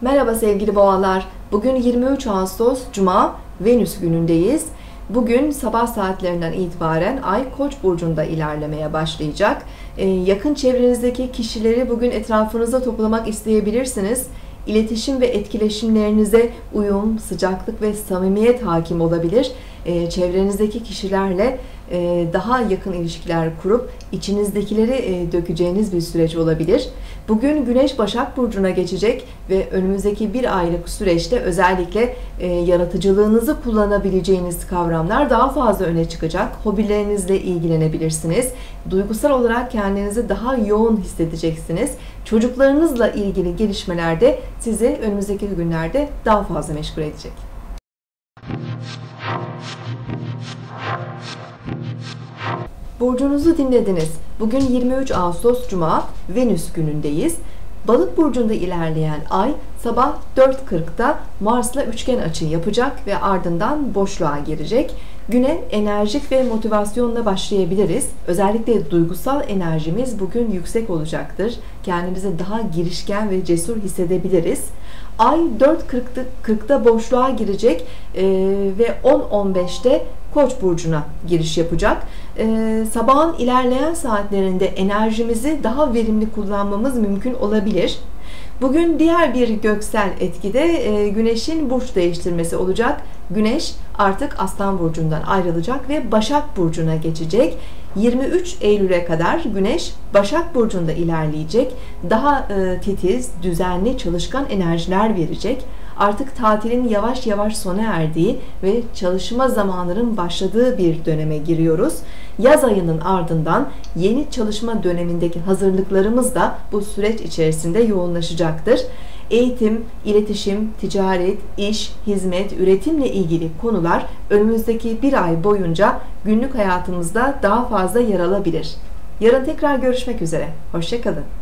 Merhaba sevgili boğalar. Bugün 23 Ağustos Cuma, Venüs günündeyiz. Bugün sabah saatlerinden itibaren Ay Koç burcunda ilerlemeye başlayacak. Yakın çevrenizdeki kişileri bugün etrafınıza toplamak isteyebilirsiniz. İletişim ve etkileşimlerinize uyum, sıcaklık ve samimiyet hakim olabilir. Çevrenizdeki kişilerle daha yakın ilişkiler kurup içinizdekileri dökeceğiniz bir süreç olabilir. Bugün Güneş Başak Burcu'na geçecek ve önümüzdeki bir aylık süreçte özellikle yaratıcılığınızı kullanabileceğiniz kavramlar daha fazla öne çıkacak. Hobilerinizle ilgilenebilirsiniz. Duygusal olarak kendinizi daha yoğun hissedeceksiniz. Çocuklarınızla ilgili gelişmeler de sizi önümüzdeki günlerde daha fazla meşgul edecek. Burcunuzu dinlediniz. Bugün 23 Ağustos Cuma, Venüs günündeyiz. Balık burcunda ilerleyen ay sabah 4:40'da Mars'la üçgen açı yapacak ve ardından boşluğa girecek. Güne enerjik ve motivasyonla başlayabiliriz. Özellikle duygusal enerjimiz bugün yüksek olacaktır. Kendimizi daha girişken ve cesur hissedebiliriz. Ay 4:40'da boşluğa girecek ve 10:15'te Koç burcuna giriş yapacak. Sabahın ilerleyen saatlerinde enerjimizi daha verimli kullanmamız mümkün olabilir. Bugün diğer bir göksel etkide Güneş'in burç değiştirmesi olacak. Güneş artık Aslan burcundan ayrılacak ve Başak burcuna geçecek. 23 Eylül'e kadar Güneş Başak burcunda ilerleyecek. Daha titiz, düzenli, çalışkan enerjiler verecek. Artık tatilin yavaş yavaş sona erdiği ve çalışma zamanlarının başladığı bir döneme giriyoruz. Yaz ayının ardından yeni çalışma dönemindeki hazırlıklarımız da bu süreç içerisinde yoğunlaşacaktır. Eğitim, iletişim, ticaret, iş, hizmet, üretimle ilgili konular önümüzdeki bir ay boyunca günlük hayatımızda daha fazla yer alabilir. Yarın tekrar görüşmek üzere. Hoşça kalın.